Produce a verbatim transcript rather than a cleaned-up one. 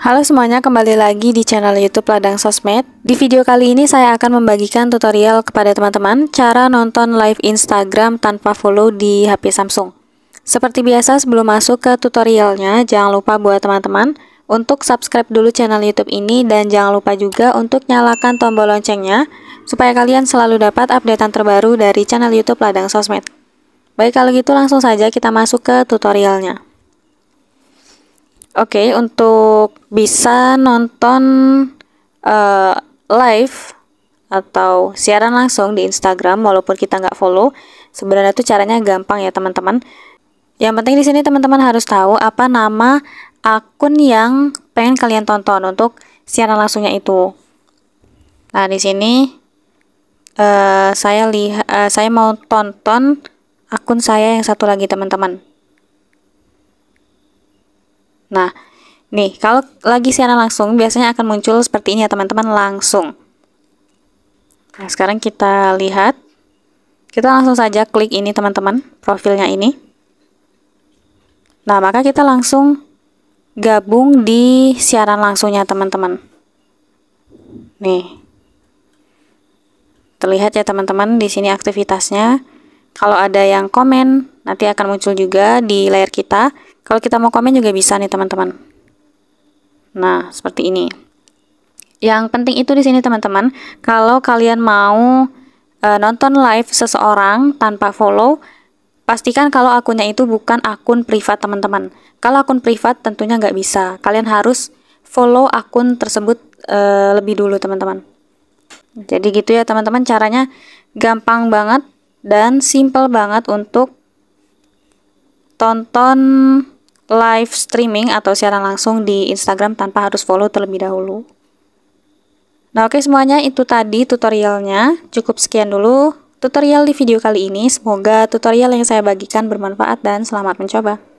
Halo semuanya, kembali lagi di channel YouTube Ladang Sosmed. Di video kali ini saya akan membagikan tutorial kepada teman-teman cara nonton live Instagram tanpa follow di H P Samsung. Seperti biasa, sebelum masuk ke tutorialnya, jangan lupa buat teman-teman untuk subscribe dulu channel YouTube ini dan jangan lupa juga untuk nyalakan tombol loncengnya supaya kalian selalu dapat updatean terbaru dari channel YouTube Ladang Sosmed. Baik, kalau gitu langsung saja kita masuk ke tutorialnya. Oke, okay, untuk bisa nonton uh, live atau siaran langsung di Instagram walaupun kita nggak follow, sebenarnya itu caranya gampang ya teman-teman. Yang penting di sini teman-teman harus tahu apa nama akun yang pengen kalian tonton untuk siaran langsungnya itu. Nah di sini uh, saya lihat, uh, saya mau tonton akun saya yang satu lagi teman-teman. Nah, nih kalau lagi siaran langsung biasanya akan muncul seperti ini ya teman-teman, langsung. Nah, sekarang kita lihat. Kita langsung saja klik ini teman-teman, profilnya ini. Nah, maka kita langsung gabung di siaran langsungnya teman-teman. Nih. Terlihat ya teman-teman di sini aktivitasnya. Kalau ada yang komen, nanti akan muncul juga di layar kita. Kalau kita mau komen juga bisa nih teman-teman. Nah, seperti ini. Yang penting itu di sini teman-teman, kalau kalian mau e, nonton live seseorang tanpa follow, pastikan kalau akunnya itu bukan akun privat teman-teman. Kalau akun privat tentunya nggak bisa. Kalian harus follow akun tersebut e, lebih dulu teman-teman. Jadi gitu ya teman-teman, caranya gampang banget dan simple banget untuk tonton live streaming atau siaran langsung di Instagram tanpa harus follow terlebih dahulu. Nah oke semuanya, itu tadi tutorialnya. Cukup sekian dulu tutorial di video kali ini. Semoga tutorial yang saya bagikan bermanfaat dan selamat mencoba.